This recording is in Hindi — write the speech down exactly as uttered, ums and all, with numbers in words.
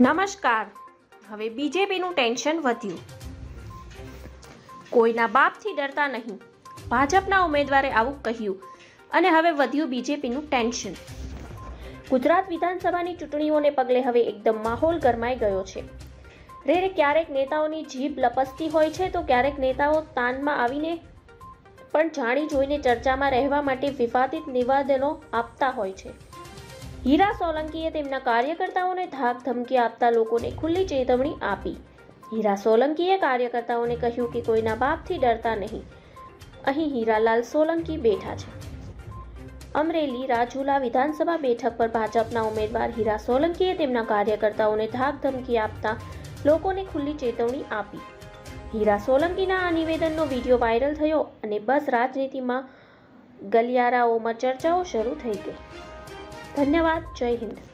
नमस्कार। हवे बीजेपीनुं टेन्शन वध्युं, कोईना बापथी डरता नहीं, भाजपना उम्मीदवारे आवुं कह्युं अने हवे वध्युं बीजेपीनुं टेन्शन। गुजरात विधानसभानी चूंटणीओने पगले हवे एकदम माहोल गरमाई गयो छे। रे रे क्यारेक नेताओनी जीभ लपसती होय छे तो क्यारेक नेताओ तानमां आवीने पण जाणी जोईने चर्चामां रहेवा माटे विवादित निवेदनो आपता होय छे। हीरा सोलंकीए तेमना कार्यकर्ताओने धाक धमकी आपता लोकोने खुल्ली चेतवणी आपी। हीरा सोलंकीए कार्यकर्ताओने कह्युं के कोईना बापथी डरता नहीं। अहीं हीरालाल सोलंकी बेठा छे। अमरेली राजूला विधानसभा बैठक पर भाजपा उम्मीदवार हीरा सोलंकीए तेमना कार्यकर्ताओने धाक धमकी आपता लोकोने खुली चेतवणी आपी। हीरा सोलंकीना आ निवेदननो वीडियो वायरल थयो अने बस राजनीतिमां गलियाराओमां चर्चाओ शरू थई गई। धन्यवाद। जय हिंद।